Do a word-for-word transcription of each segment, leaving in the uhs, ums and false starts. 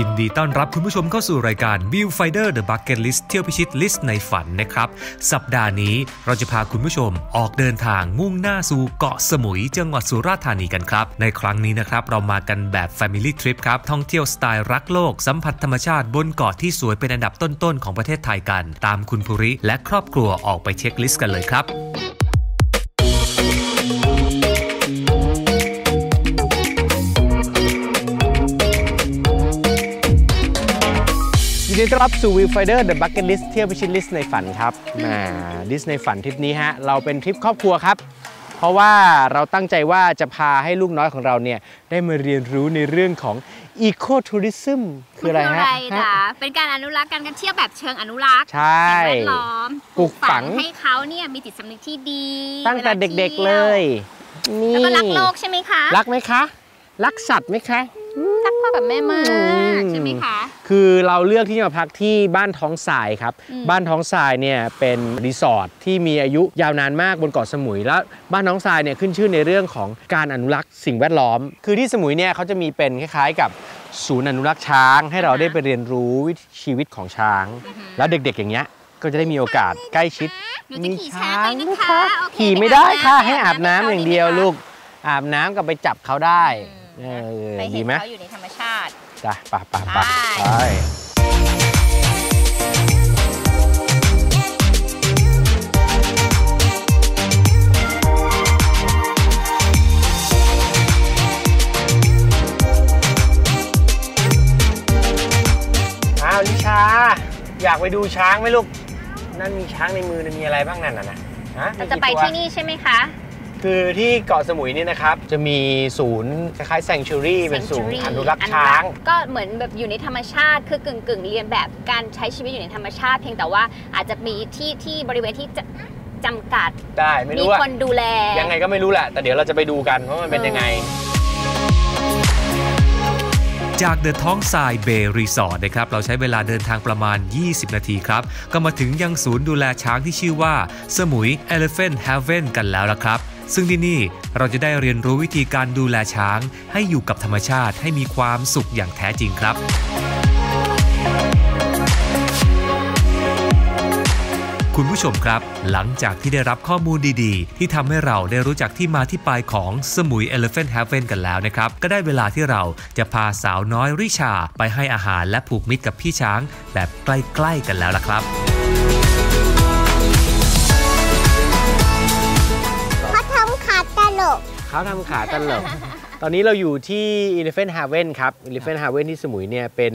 ยินดีต้อนรับคุณผู้ชมเข้าสู่รายการ Viewfinder The Bucket List เที่ยวพิชิตลิสต์ในฝันนะครับสัปดาห์นี้เราจะพาคุณผู้ชมออกเดินทางมุ่งหน้าสู่เกาะสมุยจังหวัดสุราษฎร์ธานีกันครับในครั้งนี้นะครับเรามากันแบบ Family Trip ครับท่องเที่ยวสไตล์รักโลกสัมผัสธรรมชาติบนเกาะที่สวยเป็นอันดับต้นๆของประเทศไทยกันตามคุณภูริและครอบครัวออกไปเช็คลิสต์กันเลยครับยินดีต้อนรับสู่ Viewfinder The Bucket List เที่ยวพิชิตลิสต์ในฝันครับมาลิสต์ในฝันทริปนี้ฮะเราเป็นทริปครอบครัวครับเพราะว่าเราตั้งใจว่าจะพาให้ลูกน้อยของเราเนี่ยได้มาเรียนรู้ในเรื่องของ Eco Tourism คืออะไรฮะเป็นการอนุรักษ์การเที่ยวแบบเชิงอนุรักษ์สิ่งแวดล้อมปลูกฝังให้เขาเนี่ยมีจิตสำนึกที่ดีตั้งแต่เด็กๆเลยแล้วก็รักโลกใช่ไหมคะรักไหมคะรักสัตว์ไหมคะรักพ่อกับแม่มากใช่ไหมคะคือเราเลือกที่จะมาพักที่บ้านท้องทรายครับบ้านท้องทรายเนี่ยเป็นรีสอร์ทที่มีอายุยาวนานมากบนเกาะสมุยแล้วบ้านท้องทรายเนี่ยขึ้นชื่อในเรื่องของการอนุรักษ์สิ่งแวดล้อมคือที่สมุยเนี่ยเขาจะมีเป็นคล้ายๆกับศูนย์อนุรักษ์ช้างให้เราได้ไปเรียนรู้วิถีชีวิตของช้างแล้วเด็กๆอย่างเงี้ยก็จะได้มีโอกาสใกล้ชิดมีช้างนะคะขี่ไม่ได้ค่ะให้อาบน้ำอย่างเดียวลูกอาบน้ำกับไปจับเขาได้ไปเห็นเขาอยู่ในธรรมชาติจ้ะป่าป่าป่าใช่อ้าวลิชาอยากไปดูช้างไหมลูกนั่นมีช้างในมือมีอะไรบ้างนั่นน่ะนะเราจะไปที่นี่ใช่ไหมคะคือที่เกาะสมุยนี่นะครับจะมีศูนย์คล้ายๆแซงชูรี่เป็นศูนย์อนุรักษ์ช้างก็เหมือนแบบอยู่ในธรรมชาติคือกึ่งๆเรียนแบบการใช้ชีวิตอยู่ในธรรมชาติเพียงแต่ว่าอาจจะมีที่ที่บริเวณที่จำกัดได้ไม่รู้ว่ามีคนดูแลยังไงก็ไม่รู้แหละแต่เดี๋ยวเราจะไปดูกันว่ามันเป็นยังไงจากเดอะท้องทรายเบย์รีสอร์ทนะครับเราใช้เวลาเดินทางประมาณยี่สิบนาทีครับก็มาถึงยังศูนย์ดูแลช้างที่ชื่อว่าสมุย Elephant Haven กันแล้วละครับซึ่งที่นี่เราจะได้เรียนรู้วิธีการดูแลช้างให้อยู่กับธรรมชาติให้มีความสุขอย่างแท้จริงครับคุณผู้ชมครับหลังจากที่ได้รับข้อมูลดีๆที่ทำให้เราได้รู้จักที่มาที่ไปของสมุย Elephant Haven กันแล้วนะครับก็ได้เวลาที่เราจะพาสาวน้อยริชาไปให้อาหารและผูกมิตรกับพี่ช้างแบบใกล้ๆกันแล้วล่ะครับเขาทำขาตลกเขาทำขาตลกตอนนี้เราอยู่ที่ Elephant Haven ครับ Elephant Haven ที่สมุยเนี่ยเป็น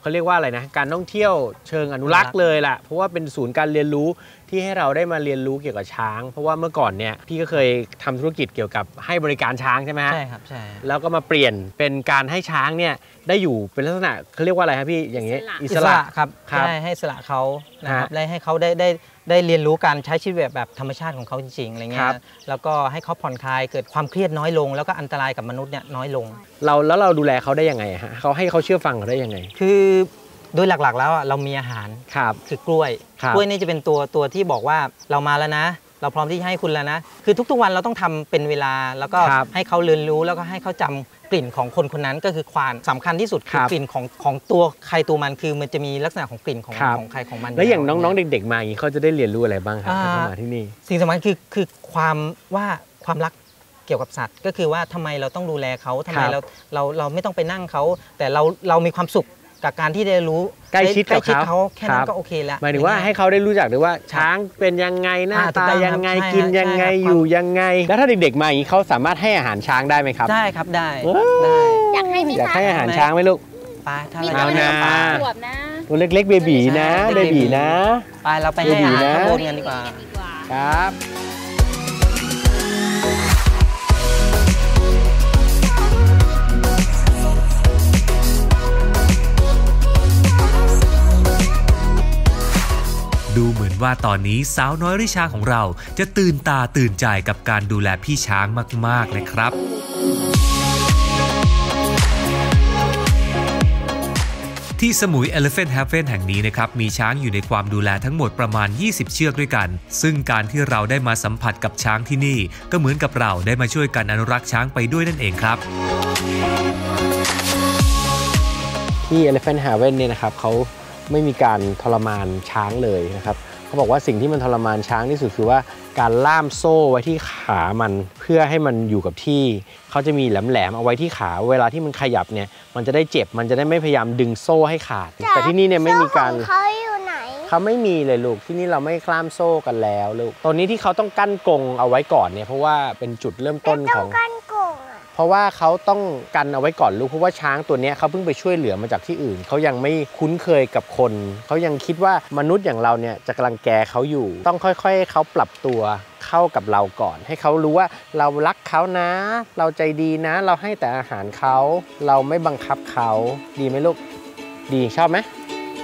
เขาเรียกว่าอะไรนะการท่องเที่ยวเชิงอนุรักษ์เลยล่ะเพราะว่าเป็นศูนย์การเรียนรู้ที่ให้เราได้มาเรียนรู้เกี่ยวกับช้างเพราะว่าเมื่อก่อนเนี่ยพี่ก็เคยทำธุรกิจเกี่ยวกับให้บริการช้างใช่ไหมใช่ครับใช่แล้วก็มาเปลี่ยนเป็นการให้ช้างเนี่ยได้อยู่เป็นลักษณะเขาเรียกว่าอะไรครับพี่อย่างนี้อิสระครับได้ให้อิสระเขานะครับได้ให้เขาได้ได้ได้เรียนรู้การใช้ชีวิตแบบธรรมชาติของเขาจริงๆอะไรเงี้ยแล้วก็ให้เขาผ่อนคลายเกิดความเครียดน้อยลงแล้วก็อันตรายกับมนุษย์เนี่ยน้อยลงเราแล้วเราดูแลเขาได้ยังไงฮะเขาให้เขาเชื่อฟังเราได้ยังไงคือโดยหลักๆแล้วเรามีอาหารครับคือกล้วยกล้วยนี่จะเป็นตัวตัวที่บอกว่าเรามาแล้วนะเราพร้อมที่จะให้คุณแล้วนะคือทุกๆวันเราต้องทำเป็นเวลาแล้วก็ให้เขาเรียนรู้แล้วก็ให้เขาจำกลิ่นของคนคนนั้นก็คือความสำคัญที่สุดคือกลิ่นของของตัวใครตัวมันคือมันจะมีลักษณะของกลิ่นของของใครของมันแล้วอย่างน้องๆเด็กๆมาอย่างนี้เขาจะได้เรียนรู้อะไรบ้างครับเข้ามาที่นี่สิ่งสำคัญคือคือความว่าความรักเกี่ยวกับสัตว์ก็คือว่าทำไมเราต้องดูแลเขาทำไมเราเราเราไม่ต้องไปนั่งเขาแต่เราเรามีความสุขกับการที่ได้รู้ใกล้ชิดเขาแค่นั้นก็โอเคแล้วหมายถึงว่าให้เขาได้รู้จักด้วยว่าช้างเป็นยังไงหน้าตายังไงกินยังไงอยู่ยังไงแล้วถ้าเด็กๆมาอย่างนี้เขาสามารถให้อาหารช้างได้ไหมครับได้ครับได้อยากให้อยากให้อาหารช้างไหมลูกไปถ้าเราเนี่ยตัวเล็กๆเบบี๋นะเบบี๋นะไปเราไปให้อาหารช้างกันดีกว่าครับดูเหมือนว่าตอนนี้สาวน้อยริชาของเราจะตื่นตาตื่นใจกับการดูแลพี่ช้างมากๆเลยครับที่สมุย Elephant Haven แห่งนี้นะครับมีช้างอยู่ในความดูแลทั้งหมดประมาณยี่สิบเชือกด้วยกันซึ่งการที่เราได้มาสัมผัสกับช้างที่นี่ก็เหมือนกับเราได้มาช่วยกันอนุรักษ์ช้างไปด้วยนั่นเองครับ ที่ Elephant Haven เนี่ยนะครับเขาไม่มีการทรมานช้างเลยนะครับเขาบอกว่าสิ่งที่มันทรมานช้างที่สุดคือว่าการล่ามโซ่ไว้ที่ขามันเพื่อให้มันอยู่กับที่เขาจะมีแหลมๆเอาไว้ที่ขาเวลาที่มันขยับเนี่ยมันจะได้เจ็บมันจะได้ไม่พยายามดึงโซ่ให้ขาดแต่ที่นี่เนี่ยไม่มีการเขาอยู่ไหนเขาไม่มีเลยลูกที่นี่เราไม่ล่ามโซ่กันแล้วลูกตอนนี้ที่เขาต้องกั้นกรงเอาไว้ก่อนเนี่ยเพราะว่าเป็นจุดเริ่มต้นของเพราะว่าเขาต้องกันเอาไว้ก่อนลูกเพราะว่าช้างตัวนี้เขาเพิ่งไปช่วยเหลือมาจากที่อื่นเขายังไม่คุ้นเคยกับคนเขายังคิดว่ามนุษย์อย่างเราเนี่ยจะกำลังแกเขาอยู่ต้องค่อยๆเขาปรับตัวเข้ากับเราก่อนให้เขารู้ว่าเรารักเขานะเราใจดีนะเราให้แต่อาหารเขาเราไม่บังคับเขาดีไหมลูกดีชอบไหม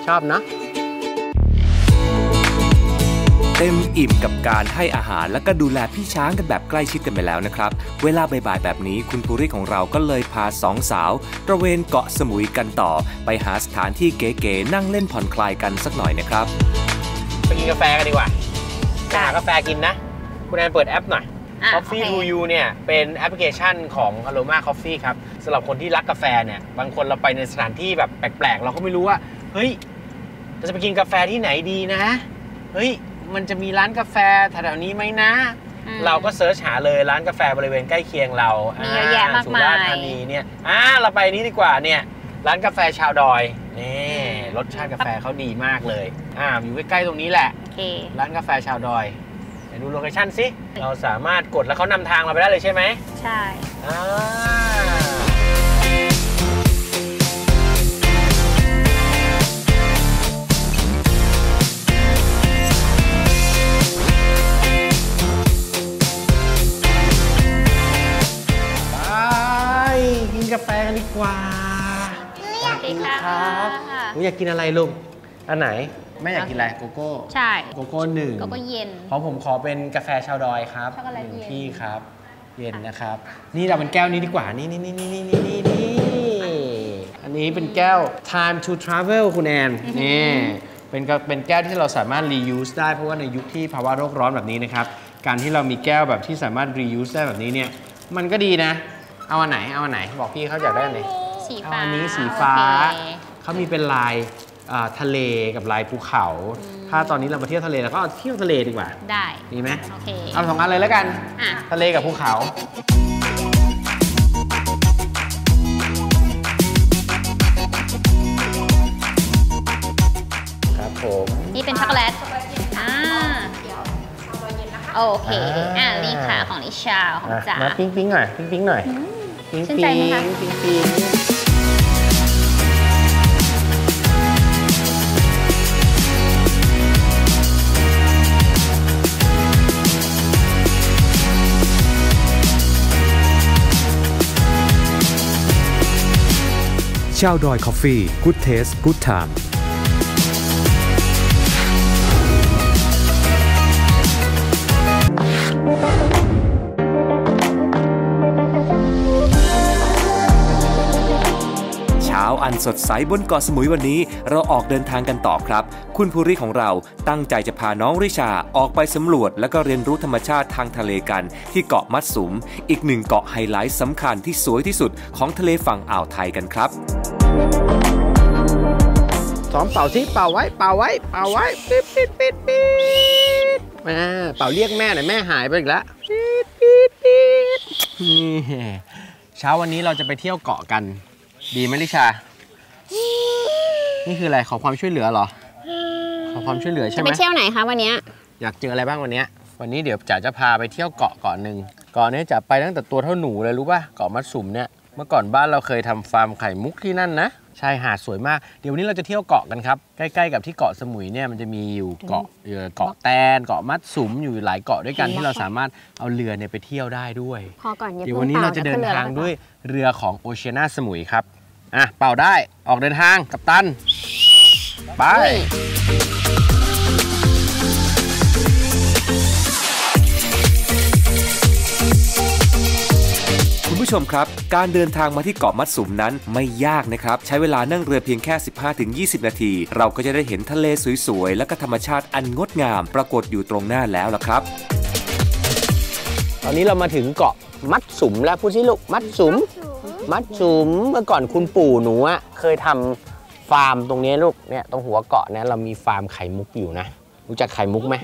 ชอบนะเต็มอิ่มกับการให้อาหารและก็ดูแลพี่ช้างกันแบบใกล้ชิดกันไปแล้วนะครับเวลาบ่ายๆแบบนี้คุณภูริของเราก็เลยพาสองสาวตระเวนเกาะสมุยกันต่อไปหาสถานที่เก๋ๆนั่งเล่นผ่อนคลายกันสักหน่อยนะครับไปกินกาแฟกันดีกว่าไปหากาแฟกินนะคุณแอนเปิดแอปหน่อย Coffee to You เนี่ยเป็นแอปพลิเคชันของ Aroma Coffee ครับสำหรับคนที่รักกาแฟเนี่ยบางคนเราไปในสถานที่แบบแปลกๆเราก็ไม่รู้ว่าเฮ้ยเราจะไปกินกาแฟที่ไหนดีนะเฮ้ยมันจะมีร้านกาแฟแถวๆนี้ไหมนะเราก็เสิร์ชหาเลยร้านกาแฟบริเวณใกล้เคียงเราเยอะแยะมากมายสุราษฎร์ธานีเนี่ยอ่าเราไปนี้ดีกว่าเนี่ยร้านกาแฟชาวดอยนี่รสชาติกาแฟเขาดีมากเลยอ่าอยู่ใกล้ๆตรงนี้แหละร้านกาแฟชาวดอยไปดูโลเคชั่นสิเราสามารถกดแล้วเขานำทางเราไปได้เลยใช่ไหมใช่อ่ากาแฟกันดีกว่าอยากกินครับหนูอยากกินอะไรลูกอันไหนแม่อยากกินอะไรโกโก้ใช่โกโก้หนึ่งโกโก้เย็นเพราะผมขอเป็นกาแฟชาวดอยครับหนึ่งที่ครับเย็นนะครับนี่เราเป็นแก้วนี้ดีกว่านี่นี่นี่นี่นี่นี่นี่อันนี้เป็นแก้ว Time to Travel คุณแอนนี่เป็นเป็นแก้วที่เราสามารถ reuse ได้เพราะว่าในยุคที่ภาวะโลกร้อนแบบนี้นะครับการที่เรามีแก้วแบบที่สามารถ reuse ได้แบบนี้เนี่ยมันก็ดีนะเอาอันไหนเอาอันไหนบอกพี่เขาอยากได้อันไหนสีฟ้าอันนี้สีฟ้าเขามีเป็นลายทะเลกับลายภูเขาถ้าตอนนี้เราไปเที่ยวทะเลเราก็เที่ยวทะเลดีกว่าได้ดีไหมโอเคเอาสองอันเลยแล้วกันทะเลกับภูเขาครับผมนี่เป็นช็อกโกแลตโอเคอ่านี่ค่ะของนิชาของจ๋ามาปิ๊งปิ๊งหน่อยปิ๊งปิ๊งหน่อยปิ๊งปิ๊งปิ๊งปิ๊งชาวดอยคอฟฟี่ Good Taste Good Timeอันสดใสบนเกาะสมุยวันนี้เราออกเดินทางกันต่อครับคุณภูริของเราตั้งใจจะพาน้องริชาออกไปสำรวจและก็เรียนรู้ธรรมชาติทางทะเลกันที่เกาะมัดสุมอีกหนึ่งเกาะไฮไลท์สำคัญที่สวยที่สุดของทะเลฝั่งอ่าวไทยกันครับสองเป่าสิเป่าไว้เป่าไว้เป่าไว้ปิดปิดปิดปิดมาเป่าเรียกแม่หน่อยแม่หายไปอีกแล้วปิดปิดปิดเช้าวันนี้เราจะไปเที่ยวเกาะกันดีไหมริชานี่คืออะไรขอความช่วยเหลือเหรอขอความช่วยเหลือใช่ไหมจะไปเที่ยวไหนคะวันนี้อยากเจออะไรบ้างวันนี้วันนี้เดี๋ยวจ๋าจะพาไปเที่ยวเกาะเกาะหนึ่งเกาะนี้จะไปตั้งแต่ตัวเท่าหนูเลยรู้ป่ะเกาะมัดสุมเนี่ยเมื่อก่อนบ้านเราเคยทำฟาร์มไข่มุกที่นั่นนะชายหาดสวยมากเดี๋ยววันนี้เราจะเที่ยวเกาะกันครับใกล้ๆกับที่เกาะสมุยเนี่ยมันจะมีอยู่เกาะเกาะแตนเกาะมัดสุมอยู่หลายเกาะด้วยกันที่เราสามารถเอาเรือเนี่ยไปเที่ยวได้ด้วยพอก่อนเดี๋ยววันนี้เราจะเดินทางด้วยเรือของโอเชียนาสมุยครับอ่ะเป่าได้ออกเดินทางกัปตันไปคุณผู้ชมครับการเดินทางมาที่เกาะมัดสุมนั้นไม่ยากนะครับใช้เวลานั่งเรือเพียงแค่ สิบห้าถึงยี่สิบ นาทีเราก็จะได้เห็นทะเลสวยๆและก็ธรรมชาติอันงดงามปรากฏอยู่ตรงหน้าแล้วล่ะครับตอนนี้เรามาถึงเกาะมัดสุมแล้วพูดสิลูกมัดสุมมัดสุมเมื่อก่อนคุณปู่หนูเคยทำ ฟาร์มตรงนี้ลูกเนี่ยตรงหัวเกาะเนี่ยเรามีฟาร์มไข่มุกอยู่นะรู้จักไข่มุกไหม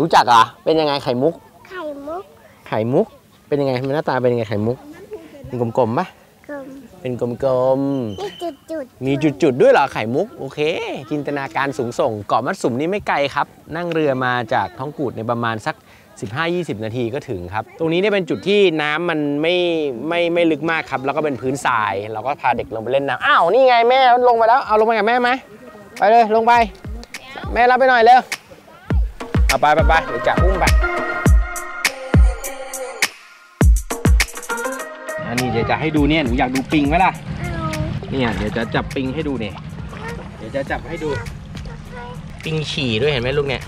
รู้จักเหรอเป็นยังไงไข่มุกไข่มุกไข่มุกเป็นยังไงหน้าตาเป็นยังไงไข่มุกเป็นกลมๆปะเป็นกลมๆมีจุดๆมีจุดๆด้วยเหรอไข่มุกโอเคจินตนาการสูงส่งเกาะมัดสุมนี่ไม่ไกลครับนั่งเรือมาจากท้องกูดในประมาณสัก สิบห้าถึงยี่สิบ นาทีก็ถึงครับตรงนี้เนี่ยเป็นจุดที่น้ำมันไม่ไม่ไม่ลึกมากครับแล้วก็เป็นพื้นทรายเราก็พาเด็กลงไปเล่นน้ำอ้าวนี่ไงแม่ลงมาแล้วเอาลงไปกับแม่ไหมไปเลยลงไปแม่รับไปหน่อยเร็วเอาไปไปไปเดี๋ยวจะอุ้มไปอันนี้เดี๋ยวจะให้ดูเนี่ยหนูอยากดูปิงไหมล่ะเนี่ยเดี๋ยวจะจับปิงให้ดูเนี่ยเดี๋ยวจะจับให้ดูปิงฉี่ด้วยเห็นไหมลูกเนี่ย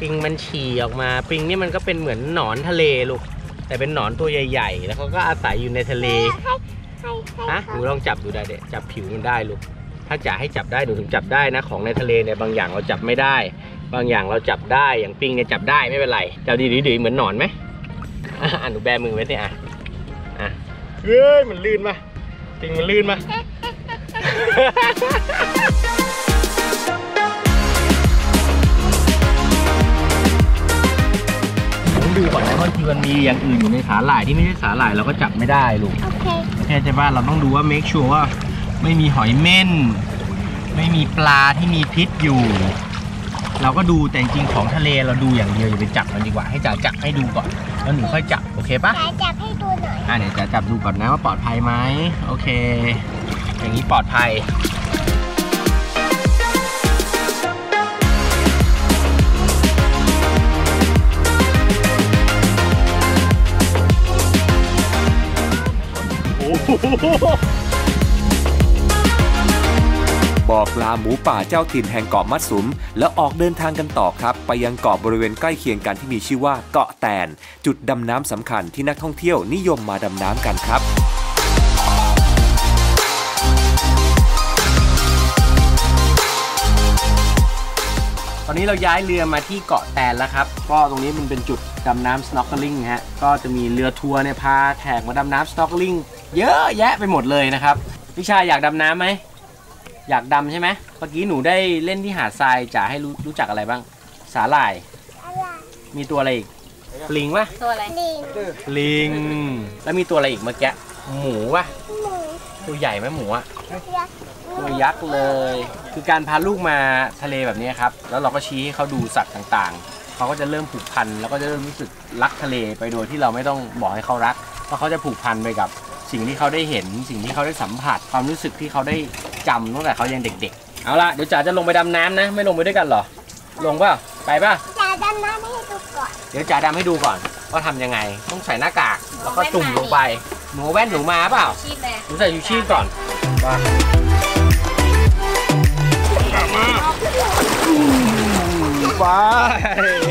ปิงมันฉี่ออกมาปิงนี่มันก็เป็นเหมือนหนอนทะเลลูกแต่เป็นหนอนตัวใหญ่ๆแล้วเขาก็อาศัยอยู่ในทะเลฮะหนูลองจับดูได้เด็กจับผิวมันได้ลูกถ้าจะให้จับได้หนูถึงจับได้นะของในทะเลเนี่ยบางอย่างเราจับไม่ได้บางอย่างเราจับได้อย่างปิงเนี่ยจับได้ไม่เป็นไรจับดีๆเหมือนหนอนไหมอ่ะหนูแบมือไว้สิอ่ะเฮ้ยมันลื่นมาจริงมันลื่นมาผมดูก่อนนะว่าคือมันมีอย่างอื่นอยู่ในสาหร่ายที่ไม่ใช่สาหร่ายเราก็จับไม่ได้ลูกโอเคโอเคใช่ป่ะเราต้องดูว่า make sure ว่าไม่มีหอยเม่นไม่มีปลาที่มีพิษอยู่เราก็ดูแต่จริงของทะเลเราดูอย่างเดียวอย่าไปจับมันดีกว่าให้จ๋าจับให้ดูก่อนแล้วหนูค่อยจับโอเคปะจ๋าจับให้ดูหน่อยอ่ะเดี๋ยวจ๋าจับดูก่อนนะว่าปลอดภัยไหมโอเคอย่างนี้ปลอดภัยโอ้บอกลาหมูป่าเจ้าถิ่นแห่งเกาะมัดสุมแล้วออกเดินทางกันต่อครับไปยังเกาะบริเวณใกล้เคียงกันที่มีชื่อว่าเกาะแตนจุดดำน้ำสำคัญที่นักท่องเที่ยวนิยมมาดำน้ำกันครับตอนนี้เราย้ายเรือมาที่เกาะแตนแล้วครับก็ตรงนี้มันเป็นจุดดำน้ำ snorkeling ฮะก็จะมีเรือทัวร์เนี่ยพาแขกมาดำน้ำ snorkeling เยอะแยะไปหมดเลยนะครับพี่ชายอยากดำน้ำไหมอยากดำใช่ไหมเมื่อกี้หนูได้เล่นที่หาดทรายจ๋าให้รู้รู้จักอะไรบ้างสาหร่ายมีตัวอะไรอีกลิงวะตัวอะไรลิงแล้วมีตัวอะไรอีกเมื่อกี้หมูวะตัวใหญ่ไหมหมูอะตัวยักษ์เลยคือการพาลูกมาทะเลแบบนี้ครับแล้วเราก็ชี้ให้เขาดูสัตว์ต่างๆเขาก็จะเริ่มผูกพันแล้วก็จะเริ่มรู้สึกรักทะเลไปโดยที่เราไม่ต้องบอกให้เขารักเพราะเขาจะผูกพันไปกับสิ่งที่เขาได้เห็นสิ่งที่เขาได้สัมผัสความรู้สึกที่เขาได้จำตั้งแต่เขายังเด็กๆเอาล่ะเดี๋ยวจ๋าจะลงไปดำน้ำนะไม่ลงไปด้วยกันหรอลงป่ะไปป่ะจ๋าดำน้ำให้ดูก่อนเดี๋ยวจ๋าดำให้ดูก่อนว่าทำยังไงต้องใส่หน้ากากแล้วก็จุ่มลงไปหนูแว่นหนูมาเปล่าหนูใส่ชูชีพก่อนมาไป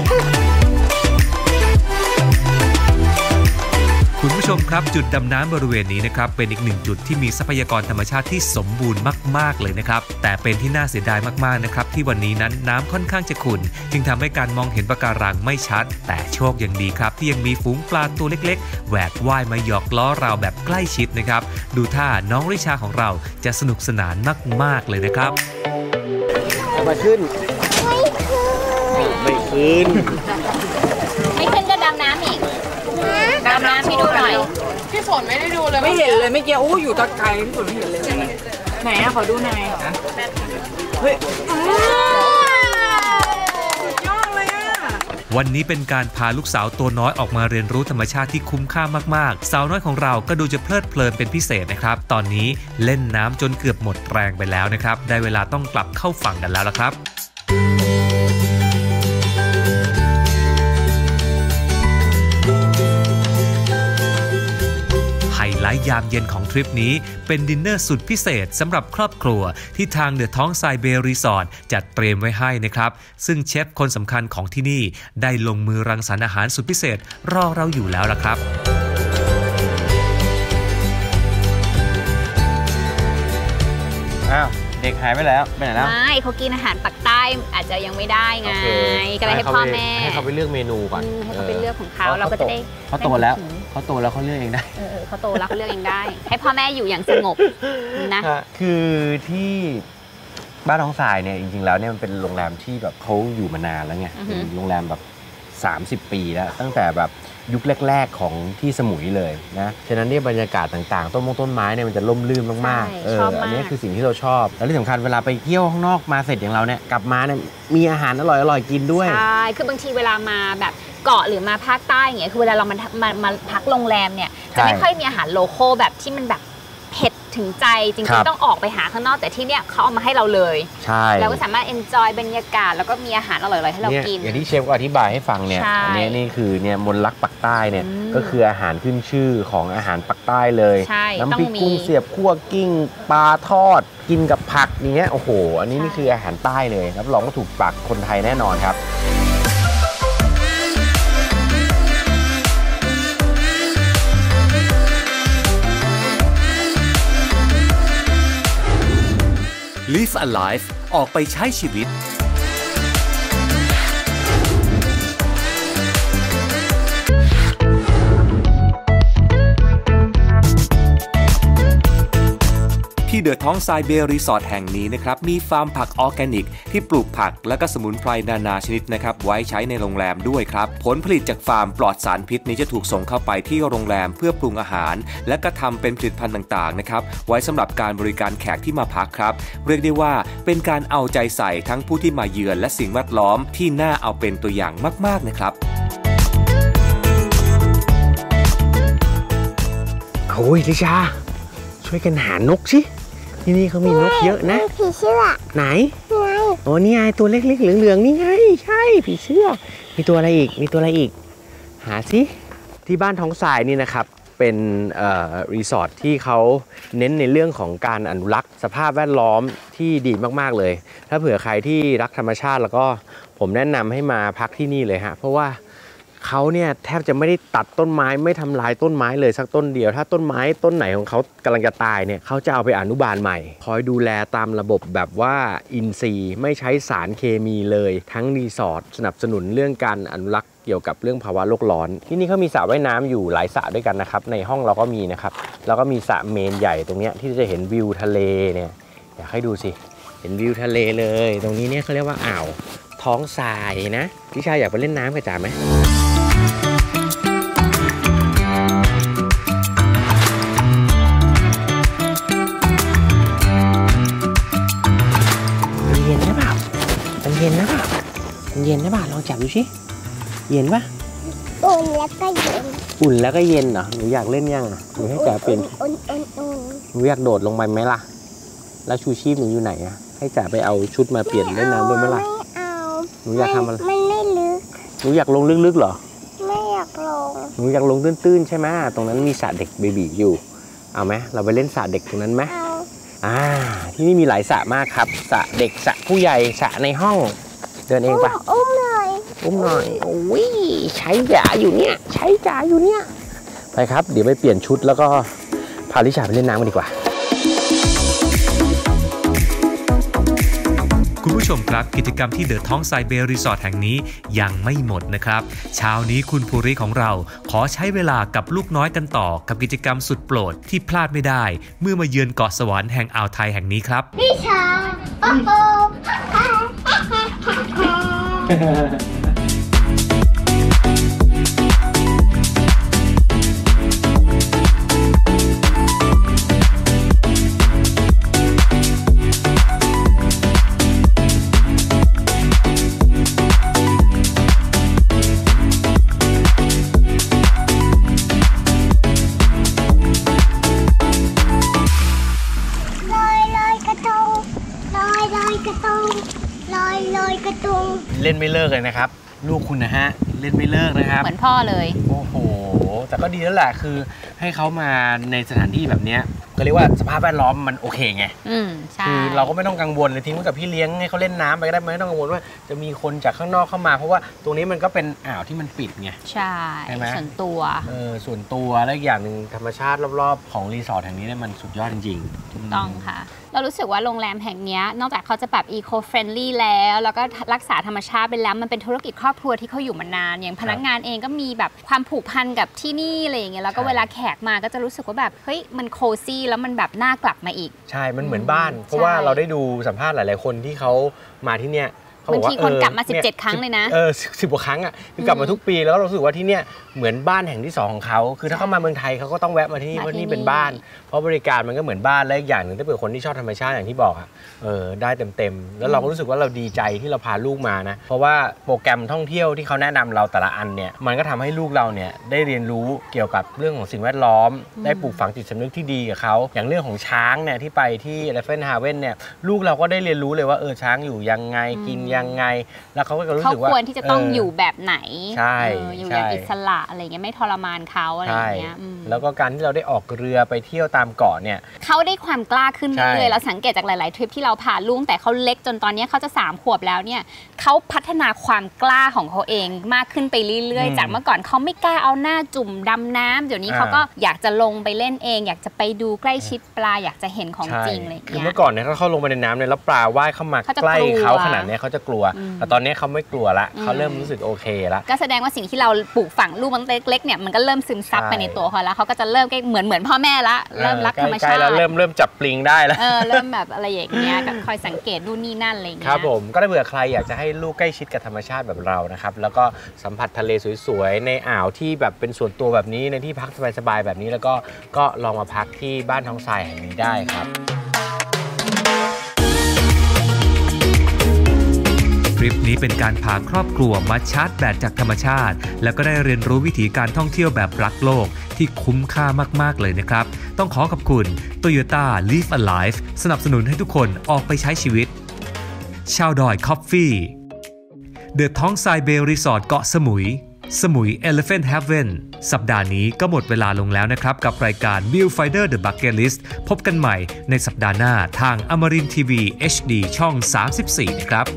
คุณผู้ชมครับจุดดำน้ำบริเวณนี้นะครับเป็นอีกหนึ่งจุดที่มีทรัพยากรธรรมชาติที่สมบูรณ์มากๆเลยนะครับแต่เป็นที่น่าเสียดายมากๆนะครับที่วันนี้นั้นน้ำค่อนข้างจะขุ่นจึงทำให้การมองเห็นปะการังไม่ชัดแต่โชคยังดีครับที่ยังมีฝูงปลาตัวเล็กๆแหวกว่ายมาหยอกล้อเราแบบใกล้ชิดนะครับดูท่าน้องริชาของเราจะสนุกสนานมากๆเลยนะครับมาขึ้นไม่ขึ้นไม่ขึ้นก็ดำน้ำอีกดำน้ำพี่ดูหน่อยพี่ฝนไม่ได้ดูเลยไม่เห็นเลยไม่เกี่ยวอู้อยู่ตะไคร้พี่ฝนไม่เห็นเลยไหนอะขอดูหน่อยเฮ้ยยอดเลยอะวันนี้เป็นการพาลูกสาวตัวน้อยออกมาเรียนรู้ธรรมชาติที่คุ้มค่ามากๆสาวน้อยของเราก็ดูจะเพลิดเพลินเป็นพิเศษนะครับตอนนี้เล่นน้ำจนเกือบหมดแรงไปแล้วนะครับได้เวลาต้องกลับเข้าฝั่งกันแล้วละครับและยามเย็นของทริปนี้เป็นดินเนอร์สุดพิเศษสำหรับครอบครัวที่ทางเดือดท้องทรายเบย์รีสอร์ทจัดเตรียมไว้ให้นะครับซึ่งเชฟคนสำคัญของที่นี่ได้ลงมือรังสรรค์อาหารสุดพิเศษรอเราอยู่แล้วล่ะครับอ้าว เด็กหายไปแล้วไปไหนแล้วไม่เขากินอาหารปักใต้อาจจะยังไม่ได้ไงก็เลยให้พ่อแม่ให้เขาไปเลือกเมนูก่อนให้เขาไปเลือกของเขาเราก็จะได้เขาโตแล้วเขาโตแล้วเขาเลือกเองได้เขาโตแล้วเขาเลือกเองได้ให้พ่อแม่อยู่อย่างสงบนะคือที่บ้านท้องทรายเนี่ยจริงๆแล้วเนี่ยมันเป็นโรงแรมที่แบบเขาอยู่มานานแล้วไงโรงแรมแบบสามสิบปีแล้วตั้งแต่แบบยุคแรกๆของที่สมุยเลยนะฉะนั้นเนี่ยบรรยากาศต่างๆต้นมงต้นไม้เนี่ยมันจะร่มรื่นมากๆเอออันนี้คือสิ่งที่เราชอบแล้วที่สำคัญเวลาไปเที่ยวข้างนอกมาเสร็จอย่างเราเนี่ยกลับมาเนี่ยมีอาหารอร่อยๆกินด้วยใช่คือบางทีเวลามาแบบเกาะหรือมาภาคใต้อย่างเงี้ยคือเวลาเรามามามาพักโรงแรมเนี่ยจะไม่ค่อยมีอาหารโลคอลแบบที่มันแบบเผ็ดถึงใจจริงๆต้องออกไปหาข้างนอกแต่ที่เนี่ยเขาเอามาให้เราเลยใช่เราก็สามารถ enjoy บรรยากาศแล้วก็มีอาหารอร่อยๆให้เรากินอย่างที่เชฟอธิบายให้ฟังเนี่ยนี่นี่คือเนี่ยมนลักปักใต้เนี่ยก็คืออาหารขึ้นชื่อของอาหารปักใต้เลยน้ำพริกกุ้งเสียบคั่วกิ้งปลาทอดกินกับผักอย่างเงี้ยโอ้โหอันนี้นี่คืออาหารใต้เลยรับรองว่าถูกปากคนไทยแน่นอนครับLive Alive ออกไปใช้ชีวิตที่เดอะท้องทรายเบย์รีสอร์ทแห่งนี้นะครับมีฟาร์มผักออร์แกนิกที่ปลูกผักและก็สมุนไพรนานาชนิดนะครับไว้ใช้ในโรงแรมด้วยครับผลผลิตจากฟาร์มปลอดสารพิษนี้จะถูกส่งเข้าไปที่โรงแรมเพื่อปรุงอาหารและก็ทำเป็นผลิตภัณฑ์ต่างๆนะครับไว้สำหรับการบริการแขกที่มาพักครับเรียกได้ว่าเป็นการเอาใจใส่ทั้งผู้ที่มาเยือนและสิ่งแวดล้อมที่น่าเอาเป็นตัวอย่างมากๆนะครับโอ้ยลิชาช่วยกันหานกสิที่นี่เขามีนกเยอะนะผีเชือกไหนโอ้นี่ไงตัวเล็กๆเหลืองๆนี่ไงใช่ผีเชือกมีตัวอะไรอีกมีตัวอะไรอีกหาสิที่บ้านท้องทรายนี่นะครับเป็นรีสอร์ทที่เขาเน้นในเรื่องของการอนุรักษ์สภาพแวดล้อมที่ดีมากๆเลยถ้าเผื่อใครที่รักธรรมชาติแล้วก็ผมแนะนำให้มาพักที่นี่เลยฮะเพราะว่าเขาเนี่ยแทบจะไม่ได้ตัดต้นไม้ไม่ทำลายต้นไม้เลยสักต้นเดียวถ้าต้นไม้ต้นไหนของเขากำลังจะตายเนี่ยเขาจะเอาไปอนุบาลใหม่คอยดูแลตามระบบแบบว่าอินทรีย์ไม่ใช้สารเคมีเลยทั้งรีสอร์ทสนับสนุนเรื่องการอนุรักษ์เกี่ยวกับเรื่องภาวะโลกร้อนที่นี่เขามีสระว่ายน้ำอยู่หลายสระด้วยกันนะครับในห้องเราก็มีนะครับแล้วก็มีสระเมนใหญ่ตรงเนี้ยที่จะเห็นวิวทะเลเนี่ยอยากให้ดูสิเห็นวิวทะเลเลยตรงนี้เนี่ยเขาเรียกว่าอ่าวท้องทรายนะพี่ชายอยากไปเล่นน้ำกับจ๋าไหมเย็นนะเปล่ามันเย็นนะเปล่ามันเย็นนะเปล่าลองจับดูสิเย็นปะอุ่นแล้วก็เย็นอุ่นแล้วก็เย็นเหรอหนูอยากเล่นยังหนูให้จ๋าเป็นหนูอยากโดดลงไปไหมล่ะแล้วชูชีพหนูอยู่ไหนอะให้จ๋าไปเอาชุดมาเปลี่ยนเล่นน้ำด้วยไหมล่ะหนูอยากทำอะไรมันไม่ลึกหนูอยากลงลึกๆเหรอไม่อยากลงหนูอยากลงตื้นๆใช่ไหมตรงนั้นมีสระเด็กเบบีอยู่เอาไหมเราไปเล่นสระเด็กตรงนั้นไหมอ่าที่นี่มีหลายสระมากครับสระเด็กสระผู้ใหญ่สระในห้องเดินเองปะอุ้มหน่อยอุ้มหน่อยโอ้ยใช้จ๋าอยู่เนี่ยใช้จ๋าอยู่เนี่ยไปครับเดี๋ยวไปเปลี่ยนชุดแล้วก็พาลิชาไปเล่นน้ำกันดีกว่าคุณผู้ชมครับกิจกรรมที่เดอะท้องทรายเบย์รีสอร์ทแห่งนี้ยังไม่หมดนะครับเช้านี้คุณภูริของเราขอใช้เวลากับลูกน้อยกันต่อกับกิจกรรมสุดโปรดที่พลาดไม่ได้เมื่อมาเยือนเกาะสวรรค์แห่งอ่าวไทยแห่งนี้ครับพี่ชาโอ้โหเล่นไม่เลิกเลยนะครับลูกคุณนะฮะเล่นไม่เลิกนะครับเหมือนพ่อเลยโอ้โหแต่ก็ดีแล้วแหละคือให้เขามาในสถานที่แบบนี้ก็ เรียกว่าสภาพแวดล้อมมันโอเคไงคือเราก็ไม่ต้องกังวลเลยทิ้งไว้กับพี่เลี้ยงให้เขาเล่นน้ำไปก็ได้ไม่ต้องกังวลว่าจะมีคนจากข้างนอกเข้ามาเพราะว่าตรงนี้มันก็เป็นอ่าวที่มันปิดไงใช่ไหมส่วนตัวเออส่วนตัวและอีกอย่างหนึ่งธรรมชาติรอบๆของรีสอร์ทแห่งนี้เนี่ยมันสุดยอดจริงถูกต้องค่ะเรารู้สึกว่าโรงแรมแห่งนี้นอกจากเขาจะแบบอีโคเฟรนลี่แล้วแล้วก็รักษาธรรมชาติไปแล้วมันเป็นธุรกิจครอบครัวที่เขาอยู่มานานอย่างพนักงานเองก็มีแบบความผูกพันกับที่นี่อะไรอย่างเงี้ยแล้วก็เวลาแขกมาก็จะรู้สึกว่าแบบเฮ้ยมันโคซี่แล้วมันแบบน่ากลับมาอีกใช่มันเหมือนบ้านเพราะว่าเราได้ดูสัมภาษณ์หลายๆคนที่เขามาที่เนี่ยบางทีคนกลับมาสิบเจ็ดครั้งเลยนะเออสิบกว่าครั้งอ่ะคือกลับมาทุกปีแล้วเรารู้สึกว่าที่เนี่ยเหมือนบ้านแห่งที่สองของเขาคือถ้าเข้ามาเมืองไทยเขาก็ต้องแวะมาที่นี่เพราะนี่เป็นบ้านเพราะบริการมันก็เหมือนบ้านและอีกอย่างหนึ่งถ้าเป็นคนที่ชอบธรรมชาติอย่างที่บอกอ่ะเออได้เต็มๆแล้วเราก็รู้สึกว่าเราดีใจที่เราพาลูกมานะเพราะว่าโปรแกรมท่องเที่ยวที่เขาแนะนำเราแต่ละอันเนี่ยมันก็ทำให้ลูกเราเนี่ยได้เรียนรู้เกี่ยวกับเรื่องของสิ่งแวดล้อมได้ปลูกฝังจิตสำนึกที่ดีกับเขาอย่างเรื่องของช้างเนี่ยที่ไปที่เลฟเฟนฮาเว่นเนี่ยลูกเราก็ได้เรียนรู้เลยว่าเออช้างอยู่ยังไงกินยังไงแล้วเขาก็รู้สึกว่าเขาควรที่จะต้องอยู่แบบไหนใช่อยู่อย่างอิสระอะไรเงี้ยไม่ทรมานเขาอะไรเงี้ยแล้วก็การที่เราได้ออกเรือไปเที่ยวตามเกาะเนี่ยเขาได้ความกล้าขึ้นเลยเราสังเกตจากหลายๆทริปที่เราพาลูกแต่เขาเล็กจนตอนนี้เขาจะสามขวบแล้วเนี่ยเขาพัฒนาความกล้าของเขาเองมากขึ้นไปเรื่อยๆจากเมื่อก่อนเขาไม่กล้าเอาหน้าจุ่มดำน้ำเดี๋ยวนี้เขาก็อยากจะลงไปเล่นเองอยากจะไปดูใกล้ชิดปลาอยากจะเห็นของจริงอะไรเงี้ยคือเมื่อก่อนเนี่ยถ้าเขาลงไปในน้ำเนี่ยแล้วปลาว่ายเข้ามาใกล้เขาขนาดนี้เขาจะกลัวแต่ตอนนี้เขาไม่กลัวละเขาเริ่มรู้สึกโอเคละก็แสดงว่าสิ่งที่เราปลูกฝังลูกตั้งแต่เล็กๆเนี่ยมันก็เริ่มซึมซับไปในตัวเขาแล้วเขาก็จะเริ่มเหมือนเหมือนพ่อแม่ละเริ่มรักธรรมชาติแล้วเริ่มเริ่มจับปลิงได้แล้วเออเริ่มแบบอะไรอย่างเงี้ยกับคอยสังเกตดูนี่นั่นอะไรเงี้ยครับผมก็ได้เบื่อใครอยากจะให้ลูกใกล้ชิดกับธรรมชาติแบบเรานะครับแล้วก็สัมผัสทะเลสวยๆในอ่าวที่แบบเป็นส่วนตัวแบบนี้ในที่พักสบายๆแบบนี้แล้วก็ก็ลองมาพักที่บ้านท้องทรายแห่งนี้ได้ครับทริปนี้เป็นการพาครอบครัวมาชาร์จแบตจากธรรมชาติแล้วก็ได้เรียนรู้วิธีการท่องเที่ยวแบบรักโลกที่คุ้มค่ามากๆเลยนะครับต้องขอขอบคุณ Toyota Live Alive สนับสนุนให้ทุกคนออกไปใช้ชีวิตชาวดอยคอฟฟี่เดอะท้องทรายเบย์รีสอร์ทเกาะสมุยสมุย Elephant Heaven สัปดาห์นี้ก็หมดเวลาลงแล้วนะครับกับรายการ Viewfinder The Bucket List พบกันใหม่ในสัปดาห์หน้าทางอมรินทร์ทีวี เอช ดี ช่อง สามสิบสี่นะครับ